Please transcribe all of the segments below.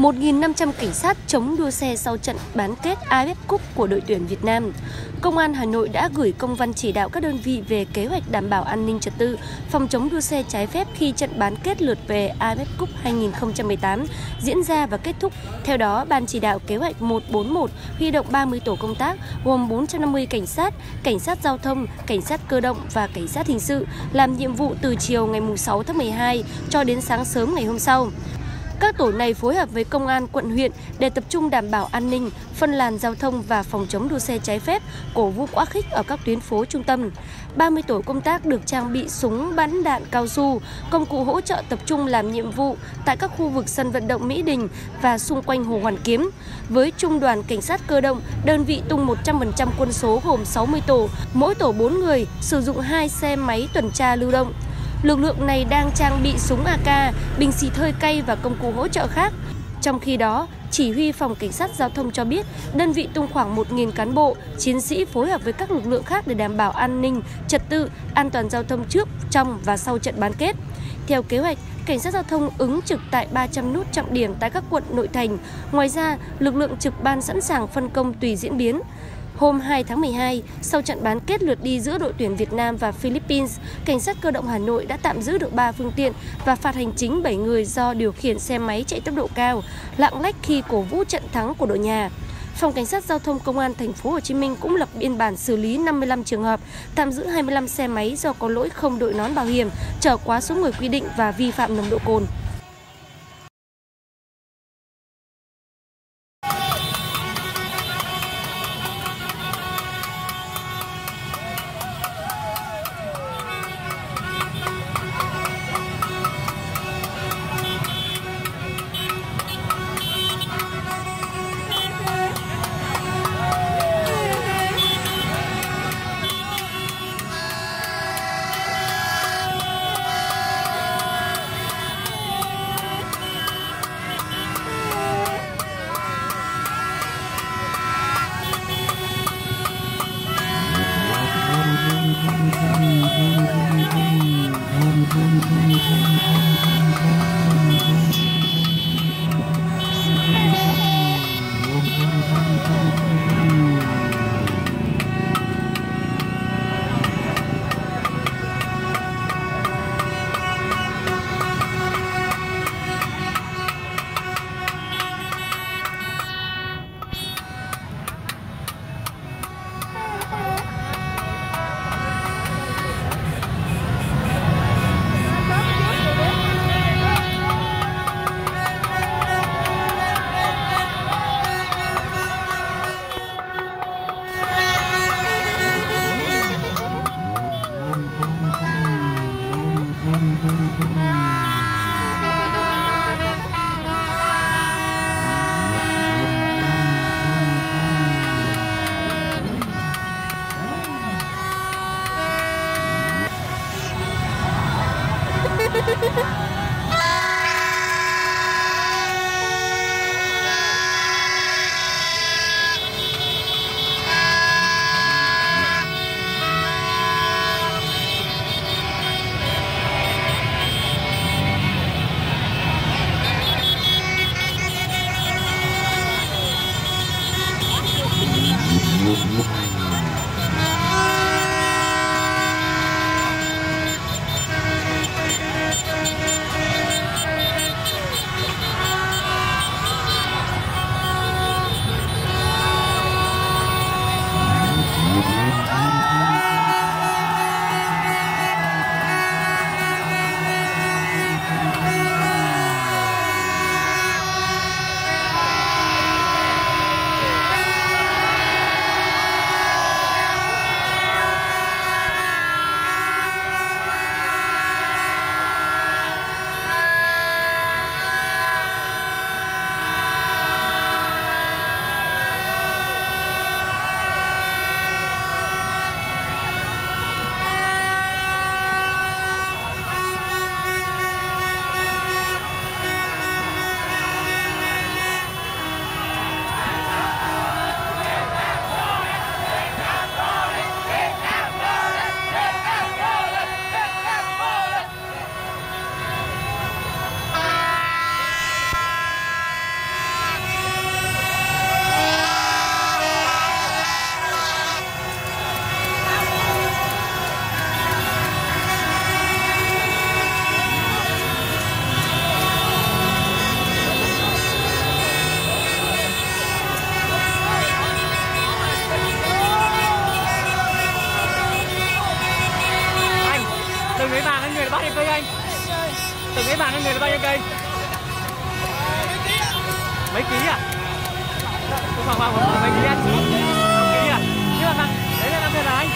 1.500 cảnh sát chống đua xe sau trận bán kết AFF Cup của đội tuyển Việt Nam. Công an Hà Nội đã gửi công văn chỉ đạo các đơn vị về kế hoạch đảm bảo an ninh trật tự, phòng chống đua xe trái phép khi trận bán kết lượt về AFF Cup 2018 diễn ra và kết thúc. Theo đó, Ban chỉ đạo kế hoạch 141 huy động 30 tổ công tác gồm 450 cảnh sát giao thông, cảnh sát cơ động và cảnh sát hình sự làm nhiệm vụ từ chiều ngày 6 tháng 12 cho đến sáng sớm ngày hôm sau. Các tổ này phối hợp với công an quận huyện để tập trung đảm bảo an ninh, phân làn giao thông và phòng chống đua xe trái phép, cổ vũ quá khích ở các tuyến phố trung tâm. 30 tổ công tác được trang bị súng bắn đạn cao su, công cụ hỗ trợ tập trung làm nhiệm vụ tại các khu vực sân vận động Mỹ Đình và xung quanh Hồ Hoàn Kiếm. Với trung đoàn cảnh sát cơ động, đơn vị tung 100% quân số gồm 60 tổ, mỗi tổ 4 người, sử dụng 2 xe máy tuần tra lưu động. Lực lượng này đang trang bị súng AK, bình xịt hơi cay và công cụ hỗ trợ khác. Trong khi đó, chỉ huy phòng cảnh sát giao thông cho biết đơn vị tung khoảng 1.000 cán bộ, chiến sĩ phối hợp với các lực lượng khác để đảm bảo an ninh, trật tự, an toàn giao thông trước, trong và sau trận bán kết. Theo kế hoạch, cảnh sát giao thông ứng trực tại 300 nút trọng điểm tại các quận nội thành. Ngoài ra, lực lượng trực ban sẵn sàng phân công tùy diễn biến. Hôm 2 tháng 12, sau trận bán kết lượt đi giữa đội tuyển Việt Nam và Philippines, Cảnh sát cơ động Hà Nội đã tạm giữ được 3 phương tiện và phạt hành chính 7 người do điều khiển xe máy chạy tốc độ cao, lạng lách khi cổ vũ trận thắng của đội nhà. Phòng Cảnh sát Giao thông Công an Thành phố Hồ Chí Minh cũng lập biên bản xử lý 55 trường hợp, tạm giữ 25 xe máy do có lỗi không đội nón bảo hiểm, chở quá số người quy định và vi phạm nồng độ cồn. từ cái bàn lên người là bao nhiêu cây? Mấy ký à? Có khoảng mấy ký à? 5 ký à? Nhưng mà đấy là 5 ký là anh.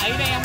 Hãy subscribe